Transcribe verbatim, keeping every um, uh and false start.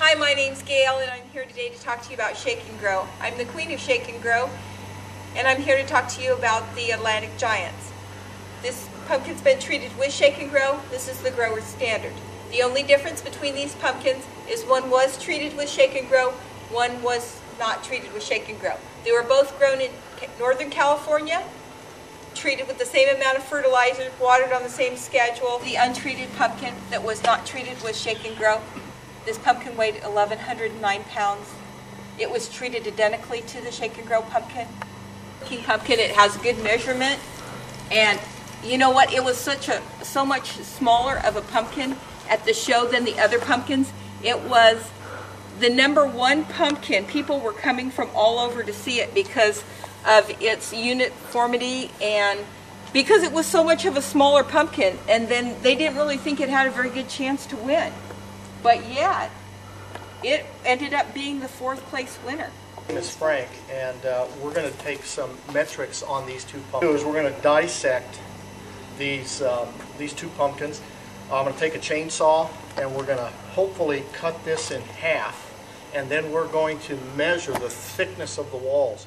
Hi, my name's Gail, and I'm here today to talk to you about Shake and Grow. I'm the queen of Shake and Grow, and I'm here to talk to you about the Atlantic Giants. This pumpkin's been treated with Shake and Grow. This is the grower's standard. The only difference between these pumpkins is one was treated with Shake and Grow, one was not treated with Shake and Grow. They were both grown in Northern California, treated with the same amount of fertilizer, watered on the same schedule. The untreated pumpkin that was not treated with Shake and Grow, this pumpkin weighed eleven hundred nine pounds. It was treated identically to the Shake and Grow pumpkin. King pumpkin, it has good measurement, and you know what? It was such a so much smaller of a pumpkin at the show than the other pumpkins. It was the number one pumpkin. People were coming from all over to see it because of its uniformity and because it was so much of a smaller pumpkin. And then they didn't really think it had a very good chance to win. But yet, it ended up being the fourth place winner. My name is Frank, and uh, we're going to take some metrics on these two pumpkins. We're going to dissect these, um, these two pumpkins. I'm going to take a chainsaw, and we're going to hopefully cut this in half, and then we're going to measure the thickness of the walls.